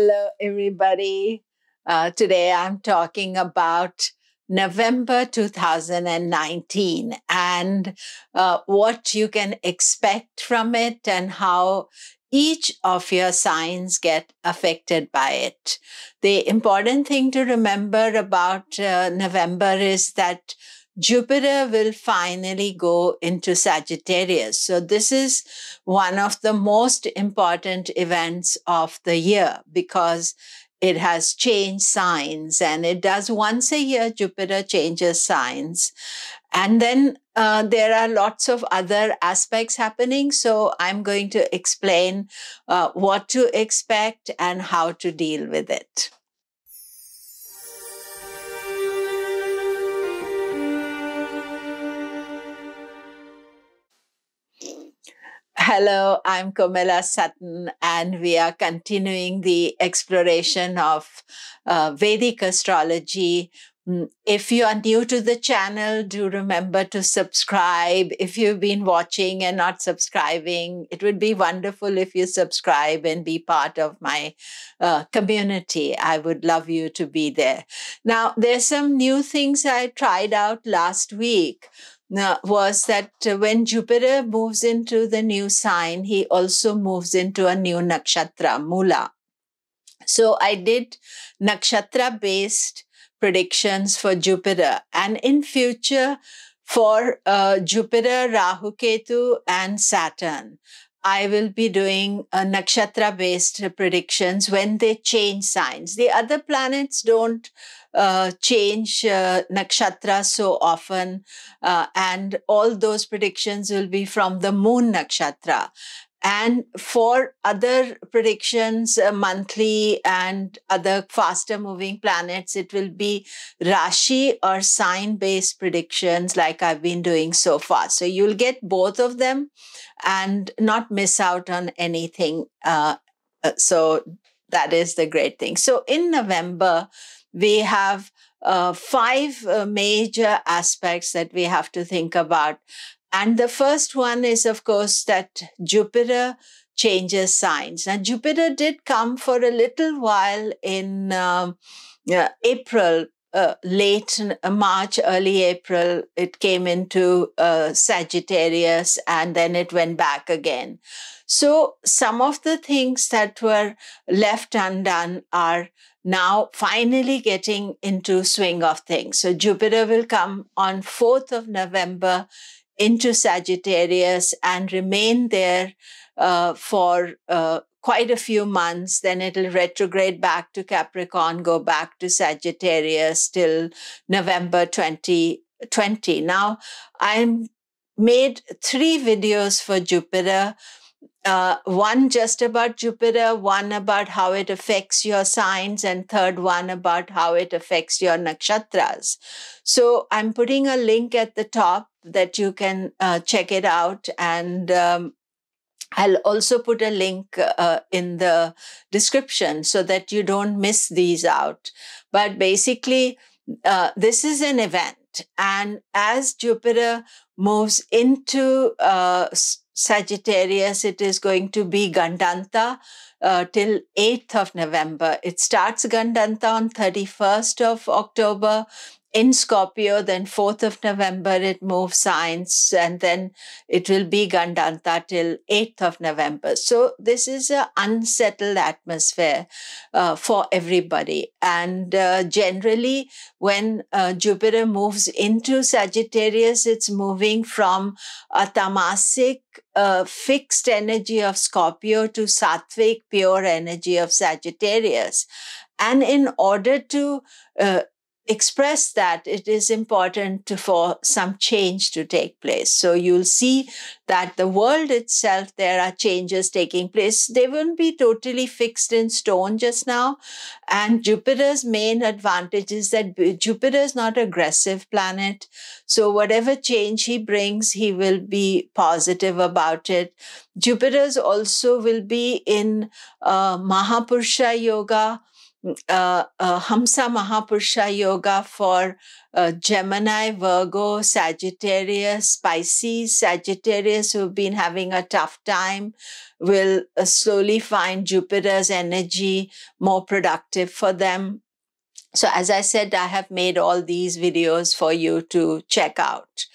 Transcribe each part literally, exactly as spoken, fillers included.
Hello, everybody. Uh, today I'm talking about November two thousand nineteen and uh, what you can expect from it and how each of your signs get affected by it. The important thing to remember about uh, November is that Jupiter will finally go into Sagittarius. So this is one of the most important events of the year because it has changed signs, and it does once a year. Jupiter changes signs. And then uh, there are lots of other aspects happening. So I'm going to explain uh, what to expect and how to deal with it. Hello, I'm Komilla Sutton, and we are continuing the exploration of uh, Vedic astrology. If you are new to the channel, do remember to subscribe. If you've been watching and not subscribing, it would be wonderful if you subscribe and be part of my uh, community. I would love you to be there. Now, there's some new things I tried out last week. Now, was that when Jupiter moves into the new sign, he also moves into a new nakshatra, Mula. So I did nakshatra-based predictions for Jupiter. And in future, for uh, Jupiter, Rahu, Ketu, and Saturn, I will be doing uh, nakshatra-based predictions when they change signs. The other planets don't Uh, change uh, nakshatra so often, uh, and all those predictions will be from the moon nakshatra. And for other predictions, uh, monthly and other faster moving planets, it will be Rashi or sign based predictions like I've been doing so far. So you'll get both of them and not miss out on anything. Uh, so that is the great thing. So in November, we have uh, five uh, major aspects that we have to think about. And the first one is, of course, that Jupiter changes signs. Now, Jupiter did come for a little while in uh, uh, April, uh, late March, early April. It came into uh, Sagittarius, and then it went back again. So some of the things that were left undone are now finally getting into swing of things. So Jupiter will come on fourth of November into Sagittarius and remain there uh, for uh, quite a few months. Then it'll retrograde back to Capricorn, go back to Sagittarius till November twenty twenty. Now, I made three videos for Jupiter. Uh, one just about Jupiter, one about how it affects your signs, and third one about how it affects your nakshatras. So I'm putting a link at the top that you can uh, check it out, and um, I'll also put a link uh, in the description so that you don't miss these out. But basically, uh, this is an event, and as Jupiter moves into uh, Sagittarius, it is going to be Gandanta uh, till eighth of November. It starts Gandanta on thirty-first of October in Scorpio, then fourth of November it moves signs, and then it will be Gandanta till eighth of November. So this is an unsettled atmosphere uh, for everybody. And uh, generally, when uh, Jupiter moves into Sagittarius, it's moving from a tamasic Uh, fixed energy of Scorpio to sattvic, pure energy of Sagittarius. And in order to uh, express that, it is important to, for some change to take place. So you'll see that the world itself, there are changes taking place. They won't be totally fixed in stone just now. And Jupiter's main advantage is that Jupiter is not an aggressive planet. So whatever change he brings, he will be positive about it. Jupiter's also will be in uh, Mahapurusha Yoga, uh, uh, Hamsa Mahapurusha Yoga for uh, Gemini, Virgo, Sagittarius, Pisces. Sagittarius, who've been having a tough time, will uh, slowly find Jupiter's energy more productive for them. So as I said, I have made all these videos for you to check out.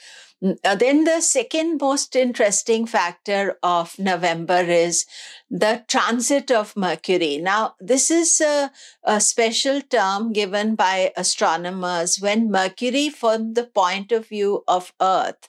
Uh, then the second most interesting factor of November is the transit of Mercury. Now, this is a, a special term given by astronomers when Mercury, from the point of view of Earth,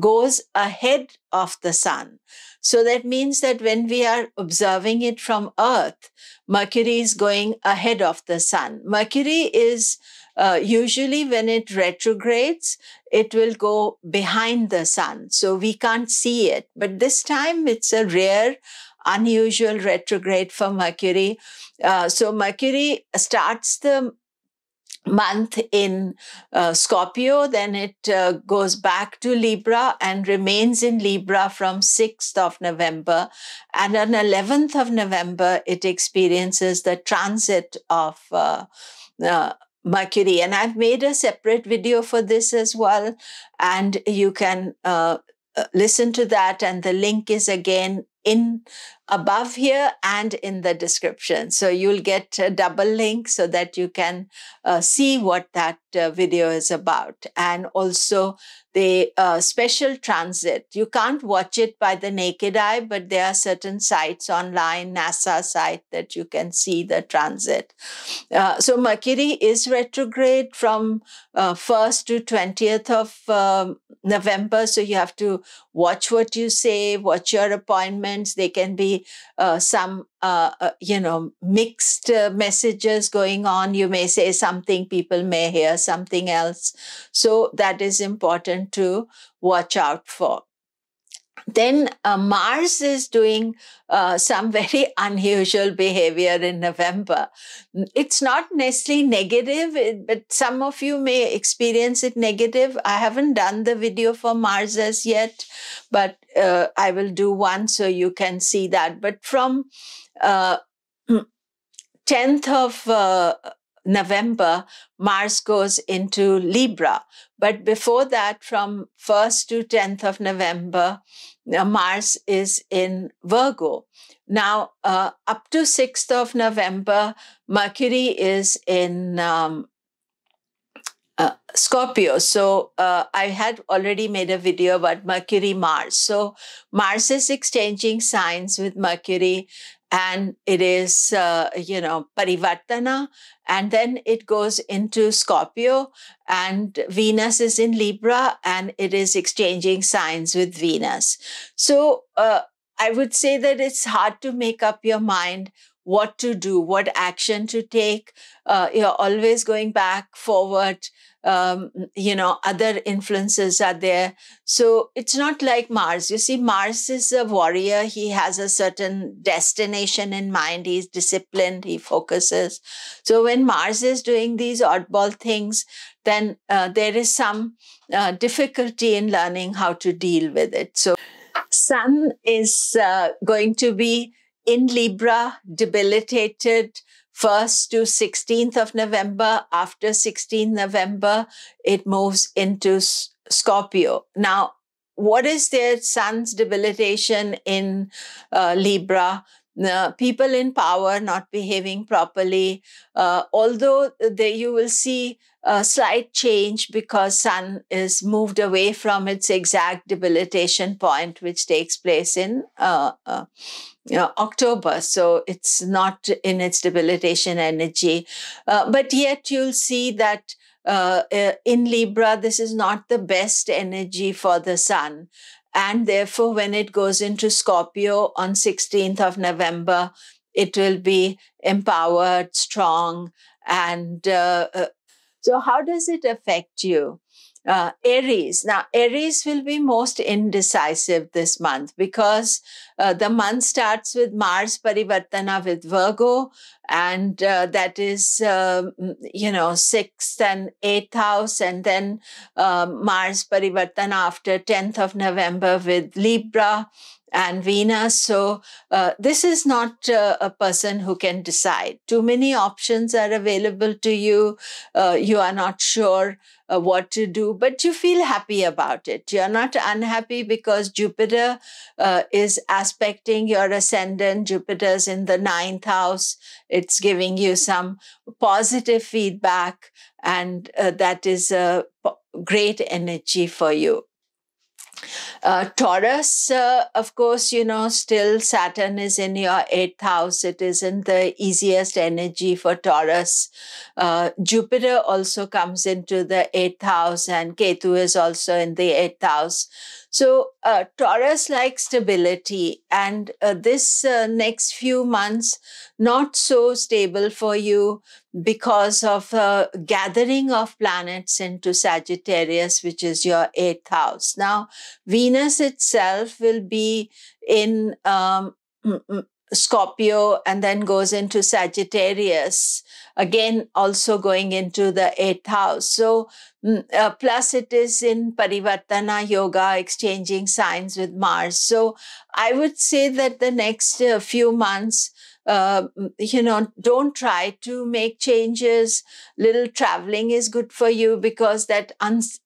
goes ahead of the Sun. So that means that when we are observing it from Earth, Mercury is going ahead of the Sun. Mercury is uh, usually, when it retrogrades, it will go behind the Sun. So we can't see it. But this time it's a rare, unusual retrograde for Mercury. Uh, so Mercury starts the month in uh, Scorpio, then it uh, goes back to Libra and remains in Libra from sixth of November. And on eleventh of November, it experiences the transit of uh, uh, Mercury. And I've made a separate video for this as well. And you can uh, listen to that. And the link is again in above here and in the description. So you'll get a double link so that you can uh, see what that uh, video is about. And also the uh, special transit. You can't watch it by the naked eye, but there are certain sites online, NASA site, that you can see the transit. Uh, so Mercury is retrograde from uh, first to twentieth of um, November. So you have to watch what you say, watch your appointments. They can be Uh, some, uh, uh, you know, mixed uh, messages going on. You may say something, people may hear something else. So that is important to watch out for. Then uh, Mars is doing uh, some very unusual behavior in November. It's not necessarily negative, but some of you may experience it negative. I haven't done the video for Mars as yet, but uh, I will do one so you can see that. But from uh, tenth of November, Mars goes into Libra. But before that, from first to tenth of November, Mars is in Virgo. Now, uh, up to sixth of November, Mercury is in um, uh, Scorpio. So uh, I had already made a video about Mercury-Mars. So Mars is exchanging signs with Mercury, and it is, uh, you know, Parivartana. And then it goes into Scorpio, and Venus is in Libra, and it is exchanging signs with Venus. So uh, I would say that it's hard to make up your mind what to do, what action to take. Uh, you're always going back, forward, um, you know, other influences are there. So it's not like Mars. You see, Mars is a warrior. He has a certain destination in mind. He's disciplined, he focuses. So when Mars is doing these oddball things, then uh, there is some uh, difficulty in learning how to deal with it. So Sun is uh, going to be in Libra, debilitated first to sixteenth of November. After sixteenth November, it moves into Scorpio. Now, what is their Sun's debilitation in uh, Libra? Uh, people in power not behaving properly, uh, although they, you will see a slight change because Sun is moved away from its exact debilitation point, which takes place in uh, uh, you know, October. So it's not in its debilitation energy. Uh, but yet you'll see that uh, uh, in Libra, this is not the best energy for the Sun. And therefore, when it goes into Scorpio on sixteenth of November, it will be empowered, strong. And uh, uh, so how does it affect you? Uh, Aries. Now, Aries will be most indecisive this month because uh, the month starts with Mars Parivartana with Virgo, and uh, that is, uh, you know, sixth and eighth house, and then uh, Mars Parivartana after tenth of November with Libra. and Venus. So uh, this is not uh, a person who can decide. Too many options are available to you. Uh, you are not sure uh, what to do, but you feel happy about it. You are not unhappy because Jupiter uh, is aspecting your ascendant. Jupiter's in the ninth house. It's giving you some positive feedback, and uh, that is a great energy for you. Uh, Taurus, uh, of course, you know, still Saturn is in your eighth house. It isn't the easiest energy for Taurus. Uh, Jupiter also comes into the eighth house, and Ketu is also in the eighth house. So uh, Taurus likes stability, and uh, this uh, next few months, not so stable for you because of uh, gathering of planets into Sagittarius, which is your eighth house. Now, Venus itself will be in um, Scorpio and then goes into Sagittarius, again also going into the eighth house. So uh, plus it is in Parivartana Yoga, exchanging signs with Mars. So I would say that the next uh, few months, Uh, you know, don't try to make changes. Little traveling is good for you because that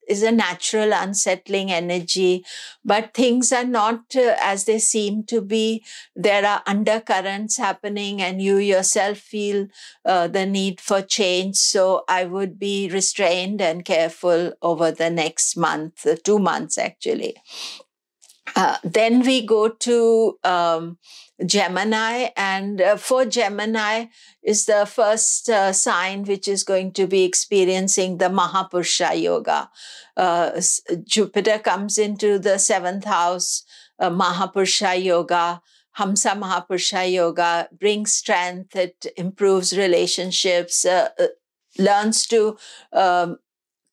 is a natural unsettling energy. But things are not uh, as they seem to be. There are undercurrents happening, and you yourself feel uh, the need for change. So I would be restrained and careful over the next month, uh, two months actually. Uh, then we go to um, Gemini, and uh, for Gemini is the first uh, sign which is going to be experiencing the Mahapurusha Yoga. Uh, Jupiter comes into the seventh house, uh, Mahapurusha Yoga. Hamsa Mahapurusha Yoga brings strength, it improves relationships, uh, uh, learns to um,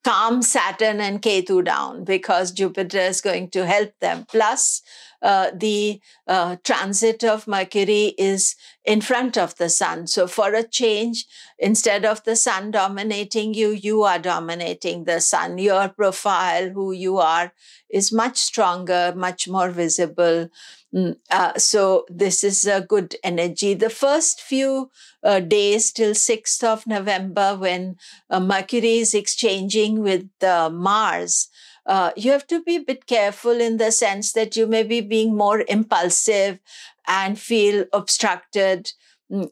calm Saturn and Ketu down because Jupiter is going to help them. Plus, uh, the uh, transit of Mercury is in front of the sun. So for a change, instead of the sun dominating you, you are dominating the sun. Your profile, who you are, is much stronger, much more visible. Uh, so this is a good energy. The first few uh, days till sixth of November, when uh, Mercury is exchanging with uh, Mars, uh, you have to be a bit careful in the sense that you may be being more impulsive and feel obstructed.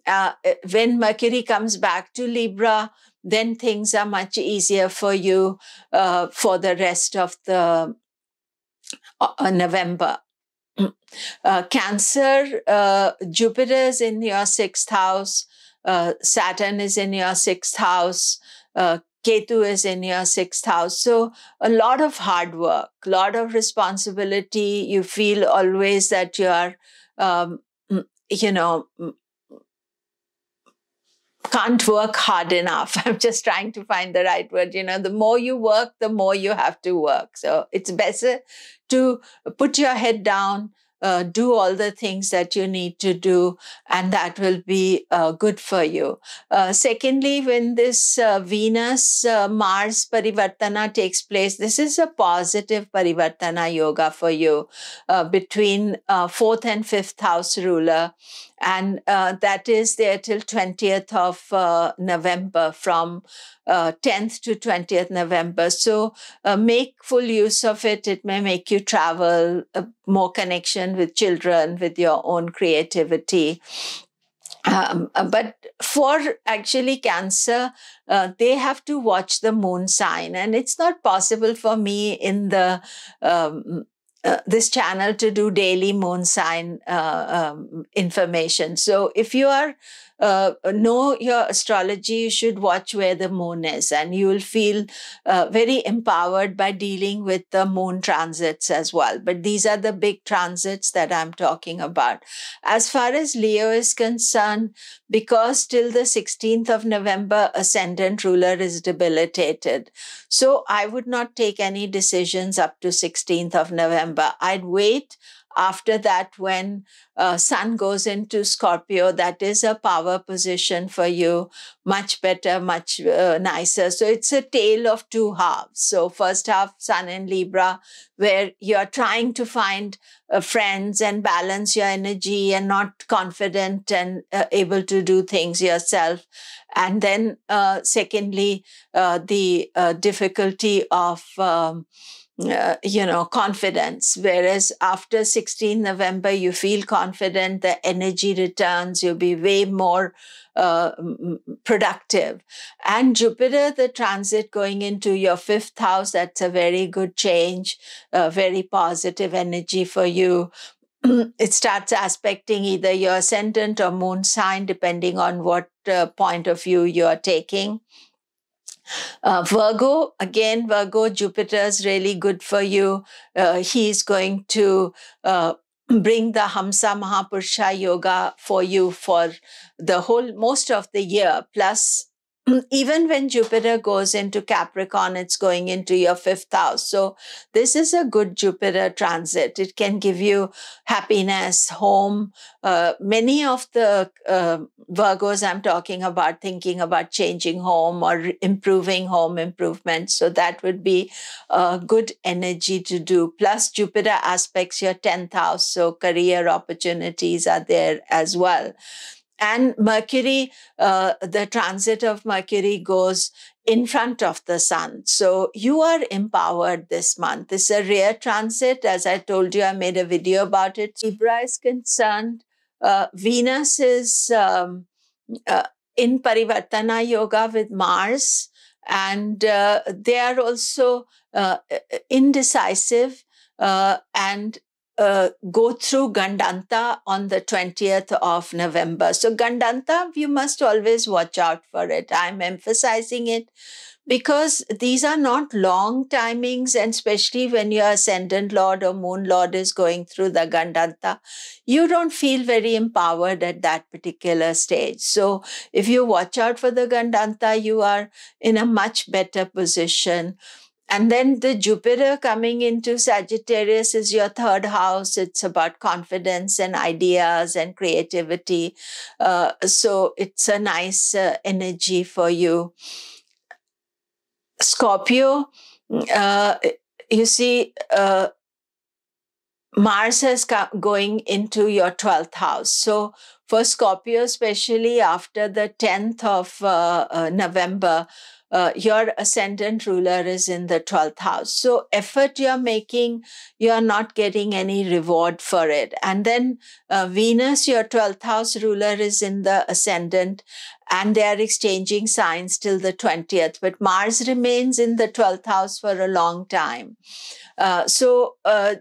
Uh, when Mercury comes back to Libra, then things are much easier for you uh, for the rest of the uh, November. Uh, Cancer, uh, Jupiter is in your sixth house, uh, Saturn is in your sixth house, uh, Ketu is in your sixth house. So a lot of hard work, a lot of responsibility. You feel always that you are, um, you know, can't work hard enough. I'm just trying to find the right word. You know, the more you work, the more you have to work. So it's better to put your head down, uh, do all the things that you need to do, and that will be uh, good for you. Uh, secondly, when this uh, Venus uh, Mars Parivartana takes place, this is a positive Parivartana Yoga for you uh, between uh, fourth and fifth house ruler. And uh, that is there till twentieth of November, from uh, tenth to twentieth November. So uh, make full use of it. It may make you travel, uh, more connection with children, with your own creativity. Um, but for actually Cancer, uh, they have to watch the moon sign. And it's not possible for me in the um, Uh, this channel to do daily moon sign uh, um, information. So if you are uh, know your astrology, you should watch where the moon is, and you will feel uh, very empowered by dealing with the moon transits as well. But these are the big transits that I'm talking about. As far as Leo is concerned, because till the sixteenth of November, ascendant ruler is debilitated. So I would not take any decisions up to sixteenth of November. I'd wait After that, when uh, Sun goes into Scorpio, that is a power position for you, much better, much uh, nicer. So it's a tale of two halves. So first half, Sun in Libra, where you're trying to find uh, friends and balance your energy and not confident and uh, able to do things yourself. And then uh, secondly, uh, the uh, difficulty of um, Uh, you know, confidence. Whereas after sixteenth November, you feel confident, the energy returns, you'll be way more uh, productive. And Jupiter, the transit going into your fifth house, that's a very good change, uh, very positive energy for you. It starts aspecting either your ascendant or moon sign, depending on what uh, point of view you're taking. Uh, Virgo, again, Virgo, Jupiter's really good for you. Uh, he's going to uh, bring the Hamsa Mahapurusha Yoga for you for the whole, most of the year. Plus, even when Jupiter goes into Capricorn, it's going into your fifth house. So this is a good Jupiter transit. It can give you happiness, home. Uh, many of the uh, Virgos I'm talking about thinking about changing home or improving home improvement. So that would be a good energy to do. Plus Jupiter aspects your tenth house. So career opportunities are there as well. And Mercury, uh, the transit of Mercury goes in front of the Sun. So you are empowered this month. It's a rare transit. As I told you, I made a video about it. Libra is concerned. Uh, Venus is um, uh, in Parivartana Yoga with Mars. And uh, they are also uh, indecisive uh, and Uh, go through Gandanta on the twentieth of November. So Gandanta, you must always watch out for it. I'm emphasizing it because these are not long timings, and especially when your ascendant lord or moon lord is going through the Gandanta, you don't feel very empowered at that particular stage. So if you watch out for the Gandanta, you are in a much better position. And then the Jupiter coming into Sagittarius is your third house. It's about confidence and ideas and creativity. Uh, so it's a nice uh, energy for you. Scorpio, uh, you see, uh, Mars is going into your twelfth house. So for Scorpio, especially after the tenth of November, Uh, your ascendant ruler is in the twelfth house. So effort you're making, you're not getting any reward for it. And then uh, Venus, your twelfth house ruler, is in the ascendant, and they are exchanging signs till the twentieth. But Mars remains in the twelfth house for a long time. Uh, so uh,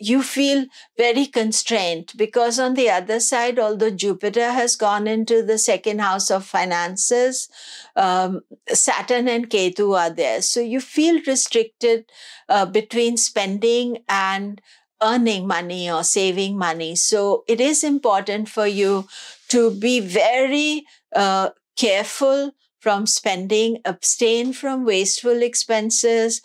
you feel very constrained, because on the other side, although Jupiter has gone into the second house of finances, um, Saturn and Ketu are there. So you feel restricted uh, between spending and earning money or saving money. So it is important for you to be very uh, careful from spending, abstain from wasteful expenses.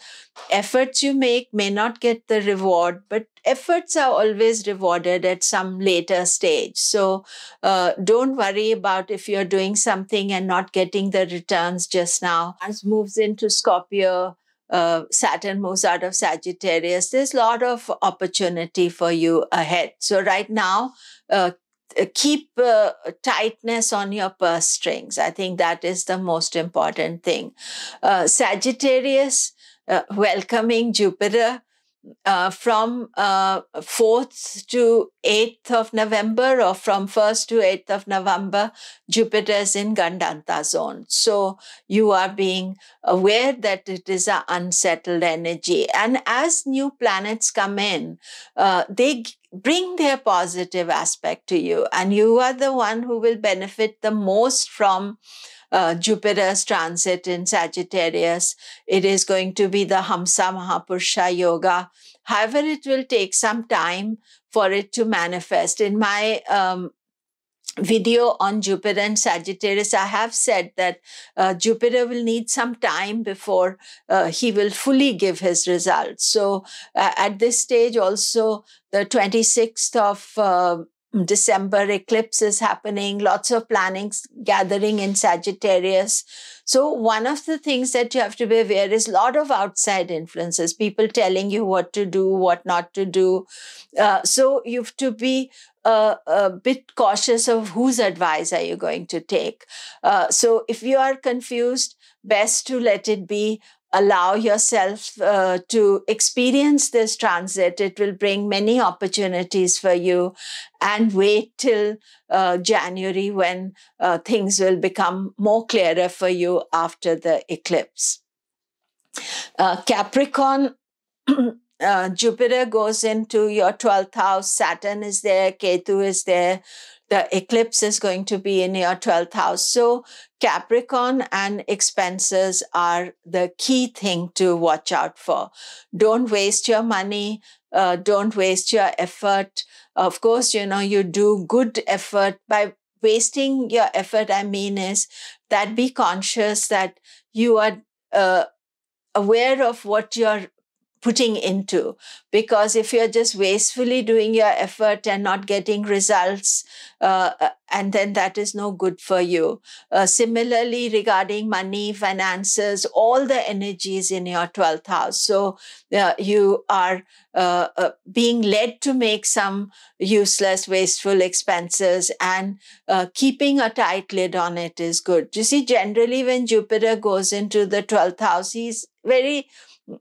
Efforts you make may not get the reward, but efforts are always rewarded at some later stage. So uh, don't worry about if you're doing something and not getting the returns just now. Mars moves into Scorpio, uh, Saturn moves out of Sagittarius. There's a lot of opportunity for you ahead. So right now, uh, keep uh, tightness on your purse strings. I think that is the most important thing. Uh, Sagittarius, uh, welcoming Jupiter uh, from uh, fourth to eighth of November, or from first to eighth of November, Jupiter is in Gandanta zone. So you are being aware that it is an unsettled energy. And as new planets come in, uh, they bring their positive aspect to you, and you are the one who will benefit the most from uh, Jupiter's transit in Sagittarius. It is going to be the Hamsa Mahapurusha Yoga. However, it will take some time for it to manifest. In my um, video on Jupiter and Sagittarius, I have said that uh, Jupiter will need some time before uh, he will fully give his results. So uh, at this stage also, the twenty-sixth of uh, December eclipse is happening, lots of plannings gathering in Sagittarius. So one of the things that you have to be aware is a lot of outside influences, people telling you what to do, what not to do. Uh, so you have to be uh, a bit cautious of whose advice are you going to take. Uh, so if you are confused, best to let it be. Allow yourself uh, to experience this transit. It will bring many opportunities for you, and wait till uh, January when uh, things will become more clearer for you after the eclipse. Uh, Capricorn, uh, Jupiter goes into your twelfth house, Saturn is there, Ketu is there. The eclipse is going to be in your twelfth house. So Capricorn and expenses are the key thing to watch out for. Don't waste your money. Uh, don't waste your effort. Of course, you know, you do good effort. By wasting your effort, I mean is that be conscious that you are uh, aware of what you're putting into, because if you're just wastefully doing your effort and not getting results, uh, and then that is no good for you. Uh, similarly, regarding money, finances, all the energies in your twelfth house. So uh, you are uh, uh, being led to make some useless, wasteful expenses, and uh, keeping a tight lid on it is good. You see, generally when Jupiter goes into the twelfth house, he's very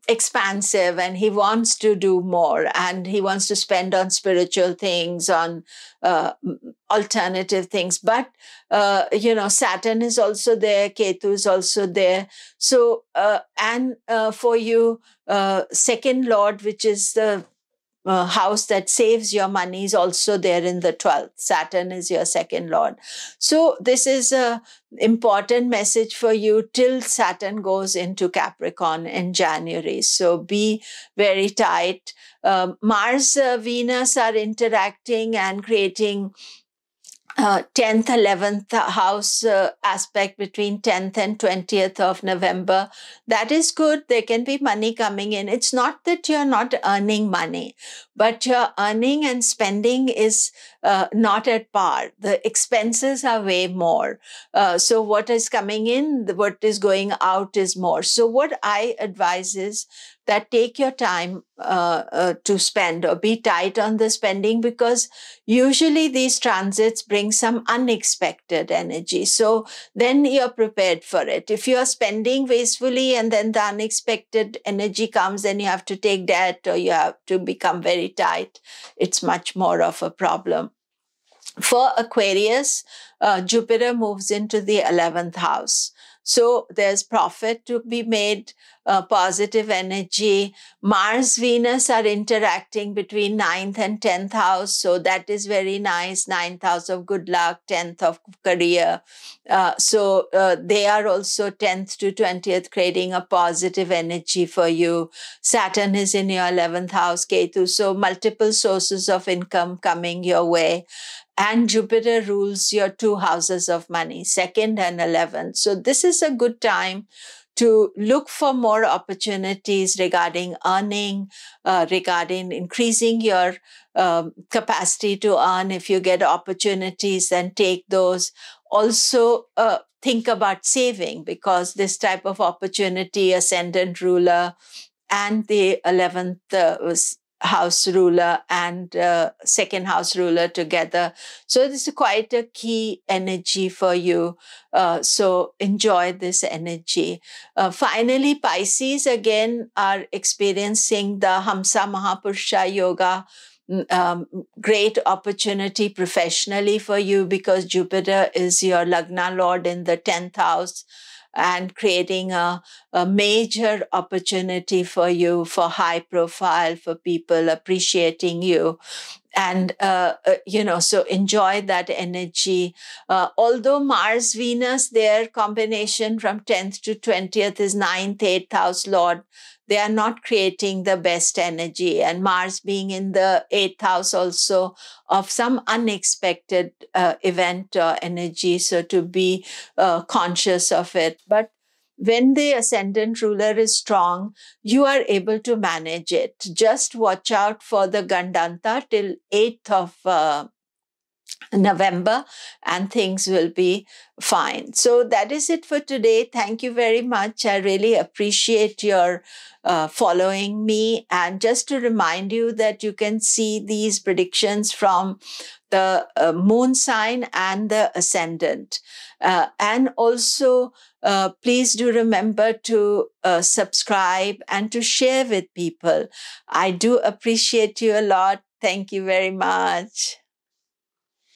expansive and he wants to do more, and he wants to spend on spiritual things, on uh, alternative things. But, uh, you know, Saturn is also there, Ketu is also there. So, uh, and uh, for you, uh, second lord, which is the Uh, house that saves your money, is also there in the twelfth. Saturn is your second lord. So this is a important message for you till Saturn goes into Capricorn in January. So be very tight. Uh, Mars, uh, Venus are interacting and creating Uh, tenth, eleventh house uh, aspect between tenth and twentieth of November. That is good. There can be money coming in. It's not that you're not earning money, but your earning and spending is uh, not at par. The expenses are way more. Uh, so what is coming in, what is going out is more. So what I advise is that take your time uh, uh, to spend, or be tight on the spending, because usually these transits bring some unexpected energy. So then you're prepared for it. If you're spending wastefully and then the unexpected energy comes, then you have to take debt or you have to become very tight. It's much more of a problem. For Aquarius, uh, Jupiter moves into the eleventh house. So there's profit to be made, uh, positive energy. Mars, Venus are interacting between ninth and tenth house. So that is very nice. ninth house of good luck, tenth of career. Uh, so uh, they are also tenth to twentieth, creating a positive energy for you. Saturn is in your eleventh house, Ketu. So multiple sources of income coming your way. And Jupiter rules your two houses of money, second and eleventh. So this is a good time to look for more opportunities regarding earning, uh, regarding increasing your um, capacity to earn. If you get opportunities, then take those. Also, uh, think about saving, because this type of opportunity, ascendant ruler and the eleventh uh, was house ruler and uh, second house ruler together. So this is quite a key energy for you. Uh, so enjoy this energy. Uh, finally, Pisces again are experiencing the Hamsa Mahapurusha Yoga. Um, great opportunity professionally for you, because Jupiter is your Lagna Lord in the tenth house, and creating a, a major opportunity for you, for high profile, for people appreciating you. And, uh, you know, so enjoy that energy. Uh, although Mars, Venus, their combination from tenth to twentieth is ninth, eighth house lord. They are not creating the best energy. And Mars being in the eighth house also of some unexpected uh, event or energy. So to be uh, conscious of it. But when the ascendant ruler is strong, you are able to manage it. Just watch out for the Gandanta till eighth of November and things will be fine. So that is it for today. Thank you very much. I really appreciate your uh, following me. And just to remind you that you can see these predictions from the uh, moon sign and the ascendant. Uh, and also, Uh, please do remember to uh, subscribe and to share with people. I do appreciate you a lot. Thank you very much.